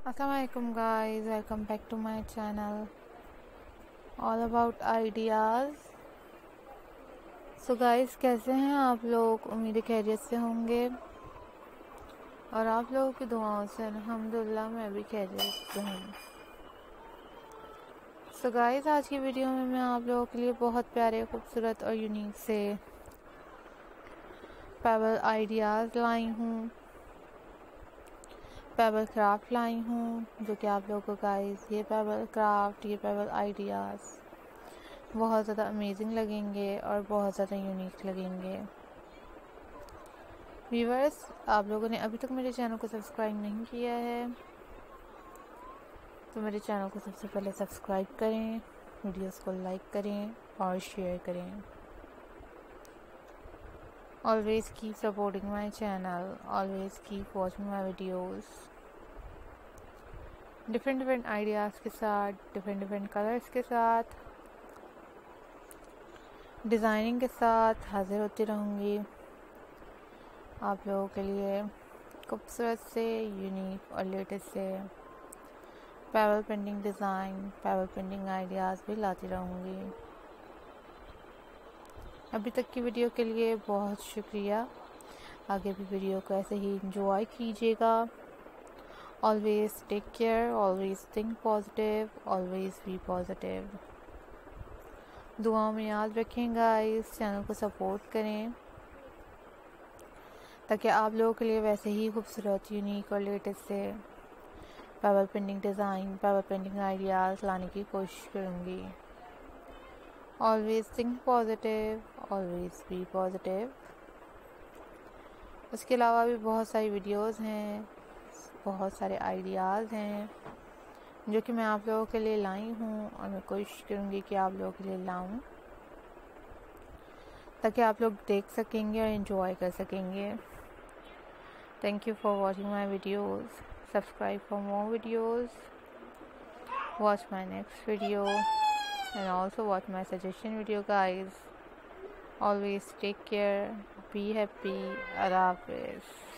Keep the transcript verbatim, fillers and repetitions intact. Assalamualaikum guys, welcome back to my channel all about ideas। So guys, कैसे हैं आप लोग? उम्मीद है खैरियत से होंगे और आप लोगों की दुआओं से अल्हम्दुलिल्लाह मैं भी खैरियत से हूँ। So guys, आज की वीडियो में मैं आप लोगों के लिए बहुत प्यारे, खूबसूरत और यूनिक से पेबल आइडियाज़ लाई हूँ, पेबल क्राफ्ट लाई हूँ, जो कि आप लोगों को गाइस ये पेबल क्राफ्ट, ये पेबल आइडियाज़ बहुत ज़्यादा अमेजिंग लगेंगे और बहुत ज़्यादा यूनिक लगेंगे। व्यूअर्स, आप लोगों ने अभी तक मेरे चैनल को सब्सक्राइब नहीं किया है तो मेरे चैनल को सबसे पहले सब्सक्राइब करें, वीडियोस को लाइक करें और शेयर करें। Always keep supporting my channel, always keep watching my videos। Different different ideas के साथ, डिफरेंट डिफरेंट कलर्स के साथ, डिज़ाइनिंग के साथ हाज़िर होती रहूँगी आप लोगों के लिए खूबसूरत से, यूनिक और लेटेस्ट से parallel painting design, parallel painting ideas भी लाती रहूँगी। अभी तक की वीडियो के लिए बहुत शुक्रिया। आगे भी वीडियो को ऐसे ही इंजॉय कीजिएगा। Always take care, always think positive, always be positive. दुआओं में याद रखें गाइस, चैनल को सपोर्ट करें ताकि आप लोगों के लिए वैसे ही खूबसूरत, यूनिक और लेटेस्ट से pebble painting design, pebble painting ideas लाने की कोशिश करूँगी। Always think positive, always be positive। उसके अलावा भी बहुत सारी वीडियोस हैं, बहुत सारे आइडियाज़ हैं जो कि मैं आप लोगों के लिए लाई हूँ और मैं कोशिश करूँगी कि आप लोगों के लिए लाऊँ ताकि आप लोग देख सकेंगे और इन्जॉय कर सकेंगे। Thank you for watching my videos. Subscribe for more videos, watch my next video and also watch my suggestion video guys। Always take care, be happy, Allah Hafiz।